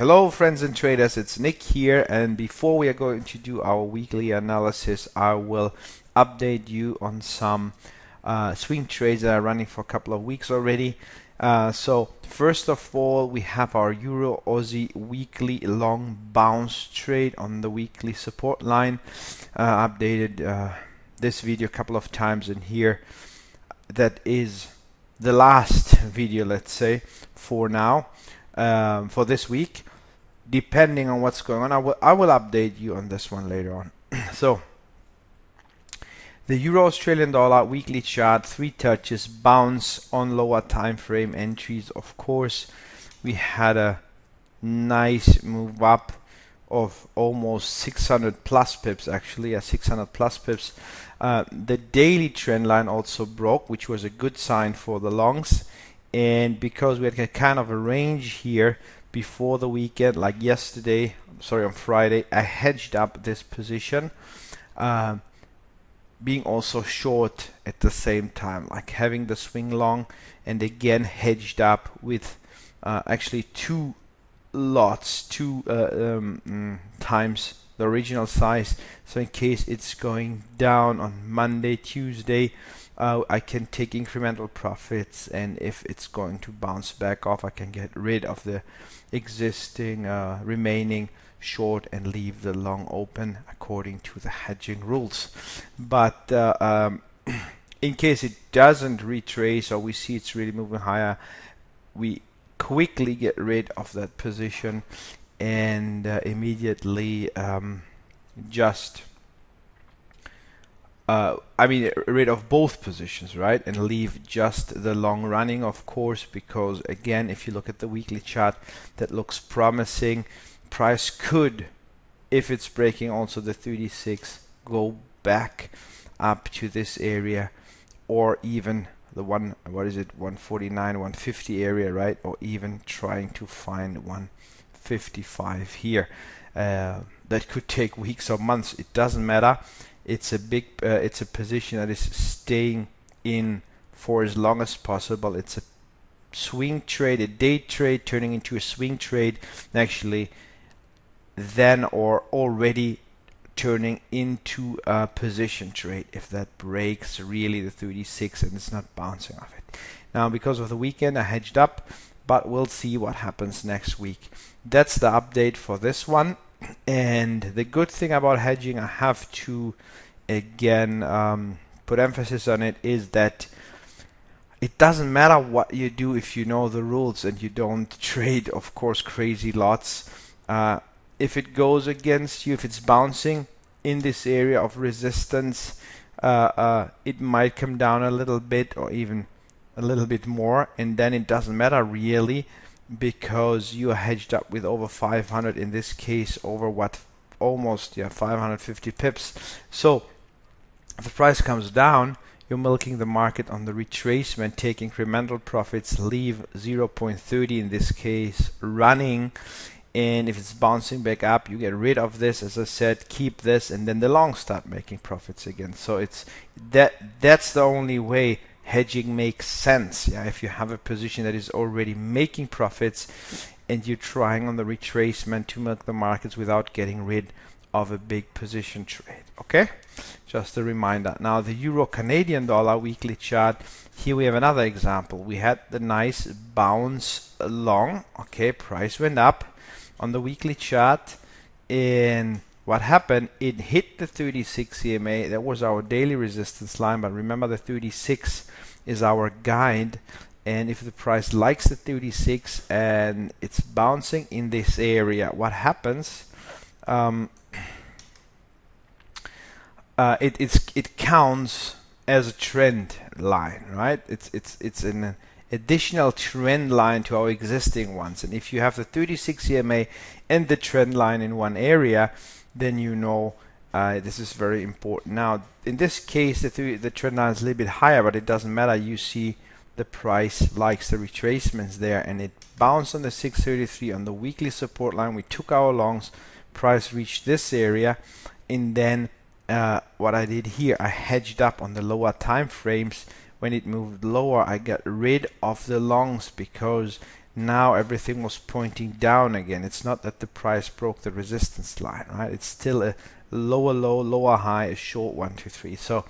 Hello friends and traders, it's Nick here, and before we are going to do our weekly analysis, I will update you on some swing trades that are running for a couple of weeks already. So first of all, we have our Euro Aussie weekly long bounce trade on the weekly support line. Updated this video a couple of times, and here that is the last video, let's say, for now, for this week. Depending on what's going on, I will update you on this one later on. So the Euro Australian dollar weekly chart, 3 touches, bounce on lower time frame entries. Of course, we had a nice move up of almost 600 plus pips, actually, at 600 plus pips. The daily trend line also broke, which was a good sign for the longs. And because we had a kind of a range here before the weekend, like yesterday, sorry, on Friday, I hedged up this position, being also short at the same time, like having the swing long and again hedged up with actually two lots, two times the original size. So in case it's going down on Monday, Tuesday, I can take incremental profits, and if it's going to bounce back off, I can get rid of the existing remaining short and leave the long open according to the hedging rules. But in case it doesn't retrace or we see it's really moving higher, we quickly get rid of that position and immediately rid of both positions, right? And leave just the long running, of course, because again, if you look at the weekly chart, that looks promising. Price could, if it's breaking also the 36, go back up to this area, or even the 149, 150 area, right? Or even trying to find 155 here. That could take weeks or months. It doesn't matter. It's a big, it's a position that is staying in for as long as possible. It's a swing trade, a day trade turning into a swing trade, actually, then or already turning into a position trade if that breaks really the 36 and it's not bouncing off it. Now, because of the weekend, I hedged up, but we'll see what happens next week. That's the update for this one. And the good thing about hedging, I have to again put emphasis on it, is that it doesn't matter what you do if you know the rules and you don't trade, of course, crazy lots. If it goes against you, if it's bouncing in this area of resistance, it might come down a little bit or even a little bit more, and then it doesn't matter really, because you are hedged up with over 500, in this case over what, almost 550 pips. So if the price comes down, you're milking the market on the retracement, take incremental profits, leave 0.30 in this case running, and if it's bouncing back up, you get rid of this, as I said, keep this, and then the long start making profits again. So it's that's the only way hedging makes sense, if you have a position that is already making profits and you're trying on the retracement to milk the markets without getting rid of a big position trade. Okay, just a reminder. Now the Euro Canadian dollar weekly chart, here we have another example. We had the nice bounce long, okay, price went up on the weekly chart, and what happened, it hit the 36 EMA. That was our daily resistance line, but remember the 36 is our guide, and if the price likes the 36 and it's bouncing in this area, what happens, it counts as a trend line, right? It's an additional trend line to our existing ones, and if you have the 36 EMA and the trend line in one area, then you know this is very important. Now in this case the trend line is a little bit higher, but it doesn't matter. You see the price likes the retracements there, and it bounced on the 633 on the weekly support line. We took our longs, price reached this area, and then what I did here, I hedged up on the lower time frames. When it moved lower, I got rid of the longs because now everything was pointing down again. It's not that the price broke the resistance line, right? It's still a lower low, lower high, a short 1, 2, 3. So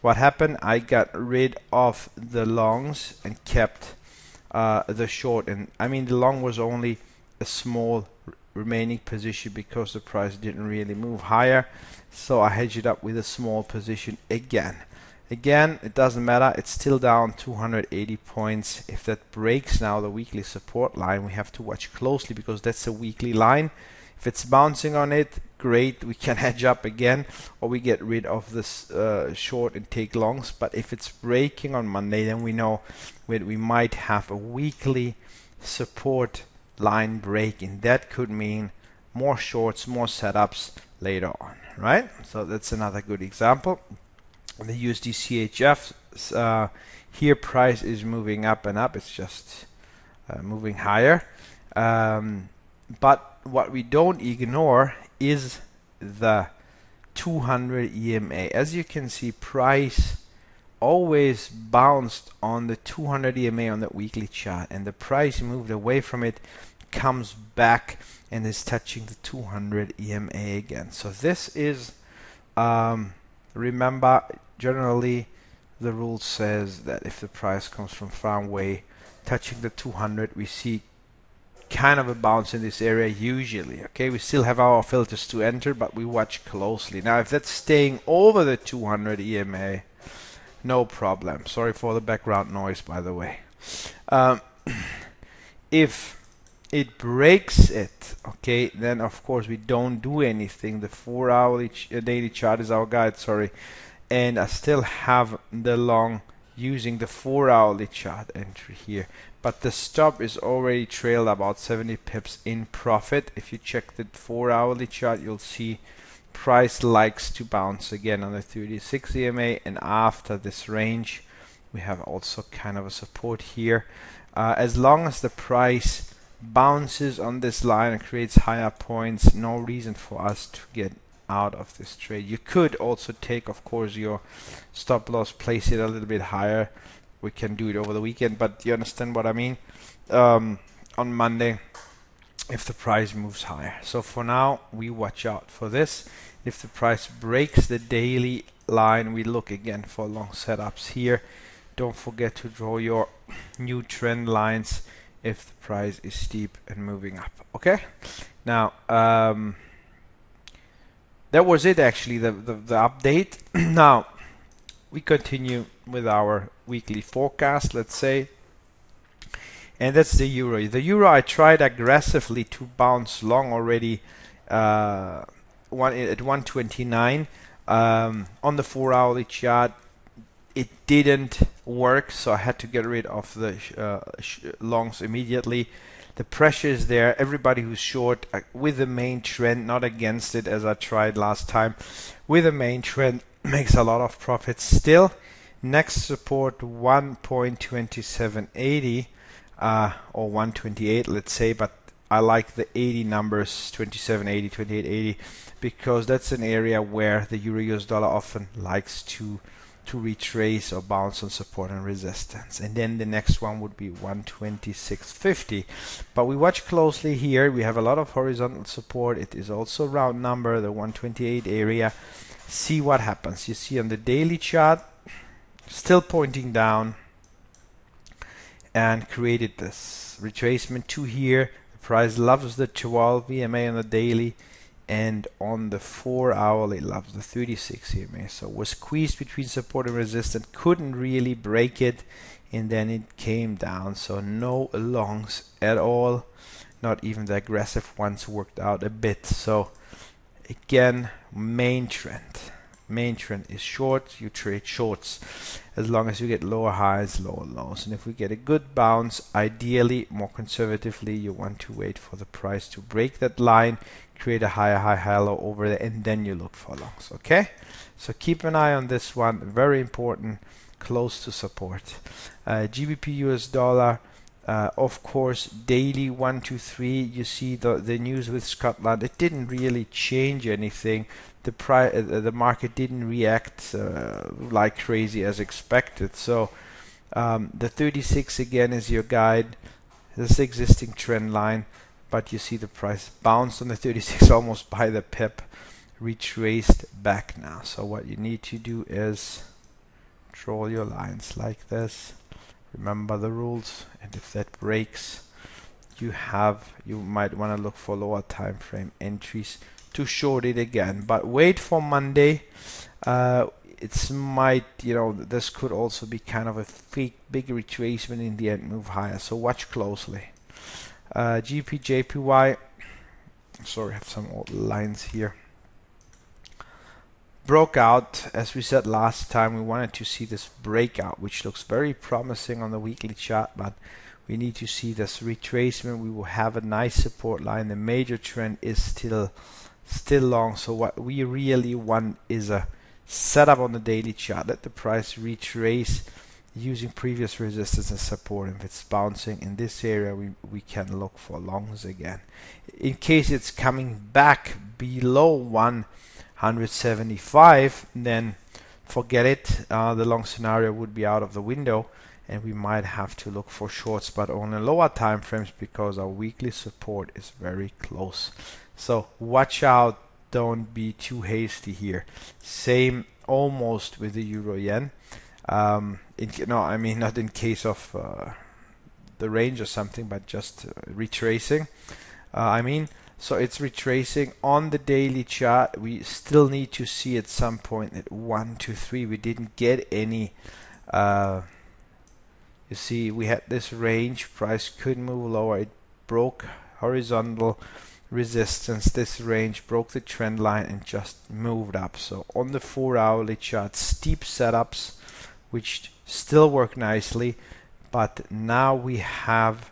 what happened? I got rid of the longs and kept the short. And I mean, the long was only a small remaining position because the price didn't really move higher. So I hedged it up with a small position again. Again, it doesn't matter. It's still down 280 points. If that breaks now the weekly support line, we have to watch closely because that's a weekly line. If it's bouncing on it, great, we can hedge up again, or we get rid of this short and take longs. But if it's breaking on Monday, then we know we might have a weekly support line break, and that could mean more shorts, more setups later on, right? So that's another good example. The USD CHF here price is moving up and up. It's just moving higher. But what we don't ignore is the 200 EMA. As you can see, price always bounced on the 200 EMA on the weekly chart, and the price moved away from it, comes back, and is touching the 200 EMA again. So this is remember, generally the rule says that if the price comes from far away touching the 200, we see kind of a bounce in this area usually. Okay, we still have our filters to enter, but we watch closely. Now if that's staying over the 200 EMA, no problem. Sorry for the background noise, by the way. If it breaks it, okay, then of course we don't do anything. The 4-hour daily chart is our guide, sorry, and I still have the long using the 4-hourly chart entry here, but the stop is already trailed about 70 pips in profit. If you check the 4-hourly chart, you'll see price likes to bounce again on the 36 EMA, and after this range we have also kind of a support here. As long as the price bounces on this line and creates higher points, no reason for us to get out of this trade. You could also take, of course, your stop loss, place it a little bit higher. We can do it over the weekend, but you understand what I mean, on Monday if the price moves higher. So for now we watch out for this. If the price breaks the daily line, we look again for long setups here. Don't forget to draw your new trend lines if the price is steep and moving up. Okay, now that was it, actually, the update. Now we continue with our weekly forecast, let's say, and that's the euro. The euro, I tried aggressively to bounce long already at 129 on the 4-hourly chart. It didn't work, so I had to get rid of the longs immediately. The pressure is there. Everybody who's short with the main trend, not against it as I tried last time, with the main trend makes a lot of profits still. Next support 1.2780 or 128, let's say, but I like the 80 numbers, 2780, 2880, because that's an area where the euro-US dollar often likes to retrace or bounce on support and resistance. And then the next one would be 126.50, but we watch closely here. We have a lot of horizontal support. It is also round number, the 128 area. See what happens. You see on the daily chart still pointing down and created this retracement to here. The price loves the 12 EMA on the daily, and on the 4-hourly loves the 36 EMA. So was squeezed between support and resistance, couldn't really break it, and then it came down. So no longs at all, not even the aggressive ones worked out a bit. So again, main trend is short. You trade shorts as long as you get lower highs, lower lows, and if we get a good bounce, ideally, more conservatively, you want to wait for the price to break that line, create a higher high, higher low over there, and then you look for longs. Okay, so keep an eye on this one, very important, close to support. GBP US dollar, of course, daily 123. You see the news with Scotland. It didn't really change anything. The market didn't react like crazy as expected. So the 36 again is your guide. This is the existing trend line, but you see the price bounced on the 36 almost by the pip, retraced back now. So what you need to do is draw your lines like this. Remember the rules, and if that breaks, you might want to look for lower time frame entries to short it again. But wait for Monday. It's might, this could also be kind of a fake big retracement in the end, move higher, so watch closely. GPJPY, sorry, I have some old lines here, broke out. As we said last time, we wanted to see this breakout, which looks very promising on the weekly chart, but we need to see this retracement. We will have a nice support line. The major trend is still long, so what we really want is a setup on the daily chart. Let the price retrace using previous resistance and support. If it's bouncing in this area, we can look for longs again. In case it's coming back below 175, then forget it. The long scenario would be out of the window, and we might have to look for shorts, but on the lower time frames, because our weekly support is very close. So watch out, don't be too hasty here. Same almost with the euro yen. Not in case of the range or something, but just retracing. So it's retracing on the daily chart. We still need to see at some point at 123. We didn't get any. You see, we had this range, price couldn't move lower, it broke horizontal resistance, this range, broke the trend line and just moved up. So on the 4-hourly chart, steep setups which still work nicely, but now we have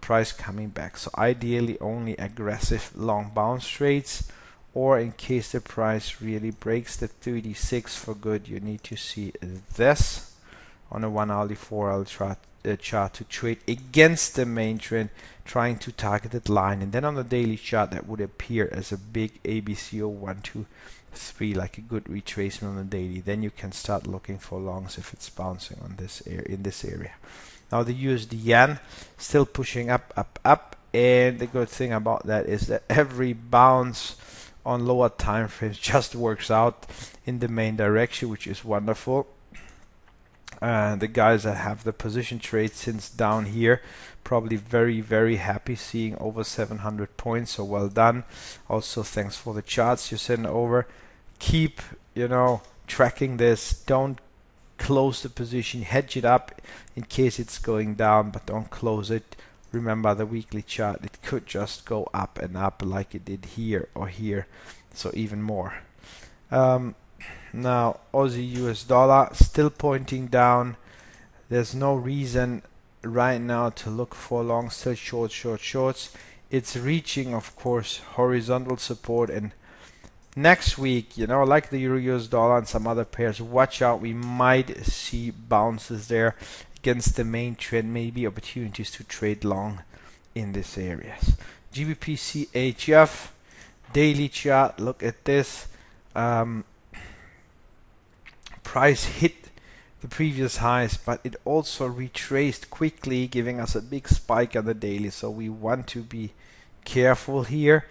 price coming back. So ideally only aggressive long bounce trades, or in case the price really breaks the 36 for good, you need to see this on a 1-hourly, 4-hourly chart to trade against the main trend, trying to target that line. And then on the daily chart, that would appear as a big ABC 0123, like a good retracement on the daily. Then you can start looking for longs if it's bouncing on this in this area. Now the USD yen still pushing up, and the good thing about that is that every bounce on lower time frames just works out in the main direction, which is wonderful. The guys that have the position trade since down here probably very, very happy seeing over 700 points, so well done. Also thanks for the charts you send over. Keep tracking this. Don't close the position, hedge it up in case it's going down, but don't close it. Remember the weekly chart, it could just go up and up like it did here or here, so even more. Now Aussie US dollar still pointing down. There's no reason right now to look for long, still shorts. It's reaching, of course, horizontal support, and next week, like the euro US dollar and some other pairs, watch out, we might see bounces there against the main trend, maybe opportunities to trade long in this areas. GBP CHF daily chart, look at this. Price hit the previous highs, but it also retraced quickly, giving us a big spike on the daily, so we want to be careful here.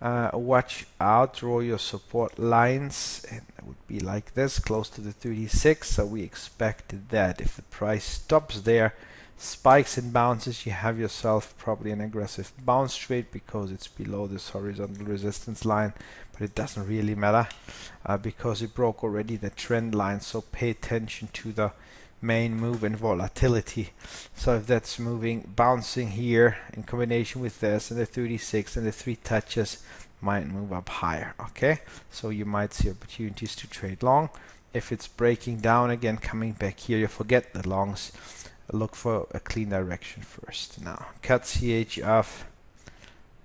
Watch out, draw your support lines, and it would be like this, close to the 36, so we expected that. If the price stops there, spikes and bounces, you have yourself probably an aggressive bounce trade, because it's below this horizontal resistance line, but it doesn't really matter because it broke already the trend line. So pay attention to the main move and volatility. So if that's moving, bouncing here in combination with this and the 36 and the 3 touches, might move up higher. Okay, so you might see opportunities to trade long. If it's breaking down again, coming back here, you forget the longs. Look for a clean direction first. Now CAD CHF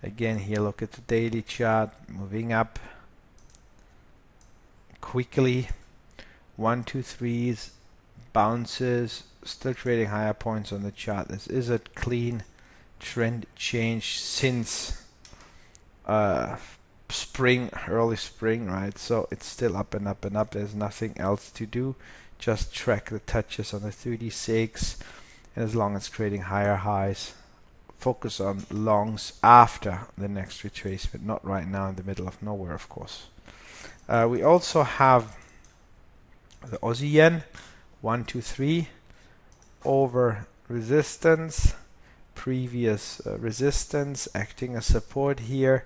again here, look at the daily chart, moving up quickly, 1, 2, 3s, bounces, still trading higher points on the chart. This is a clean trend change since spring, early spring, right? So it's still up and up and up. There's nothing else to do, just track the touches on the 36 and as long as creating higher highs, focus on longs after the next retracement, not right now in the middle of nowhere, of course. We also have the Aussie yen 123 over resistance, previous resistance acting as support here.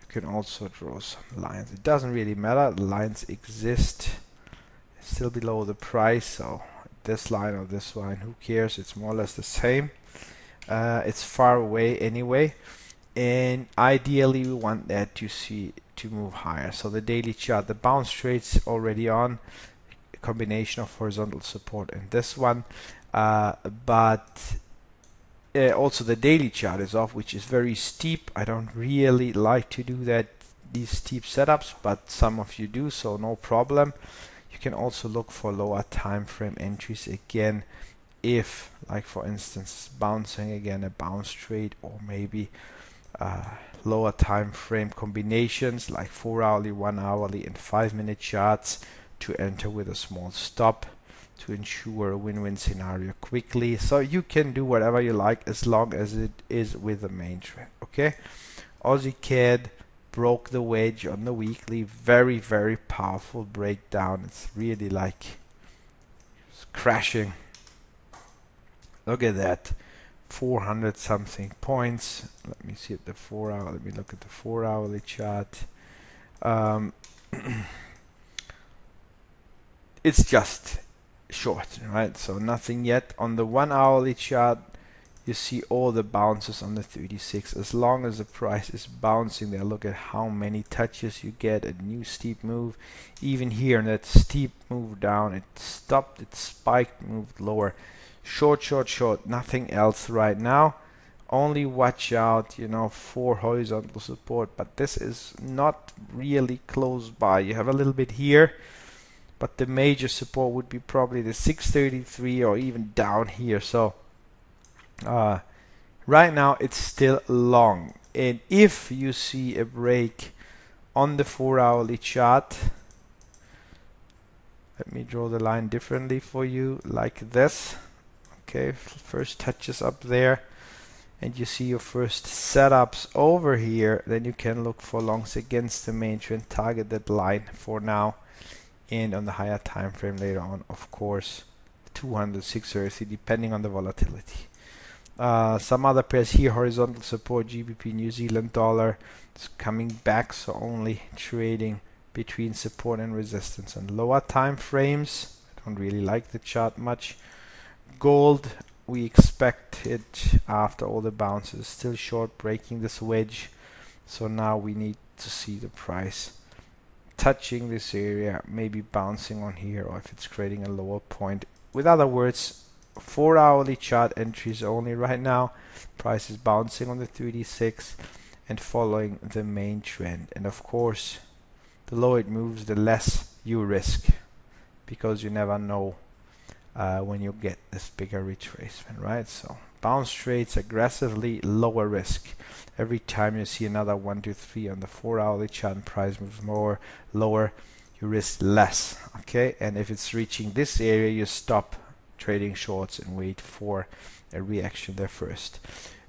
You can also draw some lines. It doesn't really matter, the lines exist. It's still below the price, so this line or this line, who cares, it's more or less the same. It's far away anyway, and ideally we want that to move higher. So the daily chart, the bounce trade's already on, a combination of horizontal support and this one, but also the daily chart is off, which is very steep. I don't really like to do that, these steep setups, but some of you do, so no problem. You can also look for lower time frame entries again, if, like for instance, bouncing again, a bounce trade, or maybe lower time frame combinations like 4-hourly, 1-hourly, and 5-minute charts to enter with a small stop to ensure a win-win scenario quickly. So you can do whatever you like as long as it is with the main trend. Okay, Aussie CAD broke the wedge on the weekly, very, very powerful breakdown. It's really like it's crashing. Look at that, 400 something points. Let me see at the 4-hour. Let me look at the 4-hourly chart. It's just short, right? So nothing yet. On the 1-hourly chart, you see all the bounces on the 36. As long as the price is bouncing there, look at how many touches you get. A new steep move. Even here, in that steep move down, it stopped, it spiked, moved lower. Short, short, short, nothing else right now. Only watch out, you know, for horizontal support, but this is not really close by. You have a little bit here, but the major support would be probably the 633 or even down here. So right now it's still long, and if you see a break on the 4-hourly chart, let me draw the line differently for you, like this. Okay, first touches up there, and you see your first setups over here, then you can look for longs against the main trend, target that line for now, and on the higher time frame later on, of course, 200, 630, depending on the volatility. Some other pairs here, horizontal support, GBP, New Zealand dollar, it's coming back, so only trading between support and resistance on lower time frames. I don't really like the chart much. Gold, we expect it after all the bounces, still short, breaking this wedge, so now we need to see the price touching this area, maybe bouncing on here, or if it's creating a lower point. With other words, 4-hourly chart entries only right now. Price is bouncing on the 36 and following the main trend, and of course the lower it moves, the less you risk, because you never know when you get this bigger retracement, right? So bounce trades aggressively, lower risk. Every time you see another 1, 2, 3 on the 4-hourly chart and price moves more lower, you risk less. Okay, and if it's reaching this area, you stop trading shorts and wait for a reaction there first.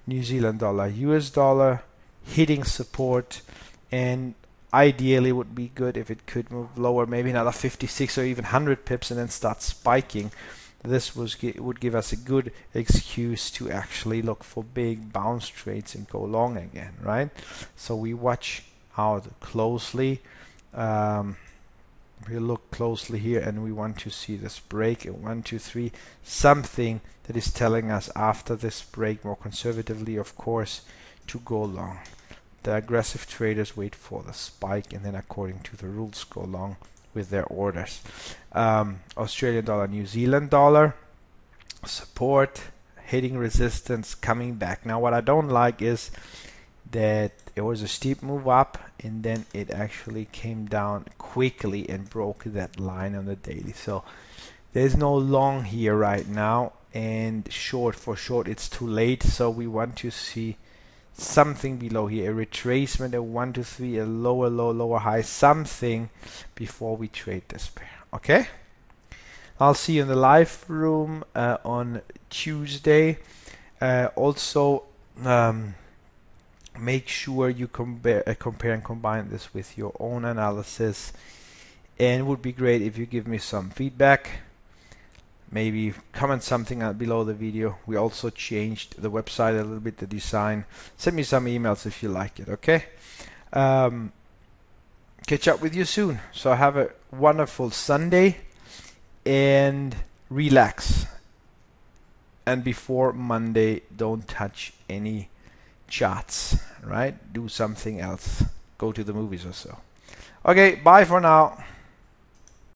New Zealand dollar, US dollar hitting support, and ideally would be good if it could move lower, maybe another 56 or even 100 pips, and then start spiking. This would give us a good excuse to actually look for big bounce trades and go long again, right? So we watch out closely. We look closely here, and we want to see this break at 1, 2, 3, something that is telling us after this break, more conservatively of course, to go long. The aggressive traders wait for the spike and then, according to the rules, go long with their orders. Australian dollar, New Zealand dollar, support, hitting resistance, coming back. Now what I don't like is that it was a steep move up and then it actually came down quickly and broke that line on the daily. So there's no long here right now, and short for short it's too late, so we want to see something below here, a retracement, a 1, 2, 3, a lower low, lower high, something before we trade this pair. Okay, I'll see you in the live room on Tuesday. Also, make sure you compare and combine this with your own analysis, and it would be great if you give me some feedback. Maybe comment something below the video. We also changed the website a little bit, the design. Send me some emails if you like it, okay? Catch up with you soon. So have a wonderful Sunday and relax. And before Monday, don't touch any charts, right? Do something else. Go to the movies or so. Okay, bye for now.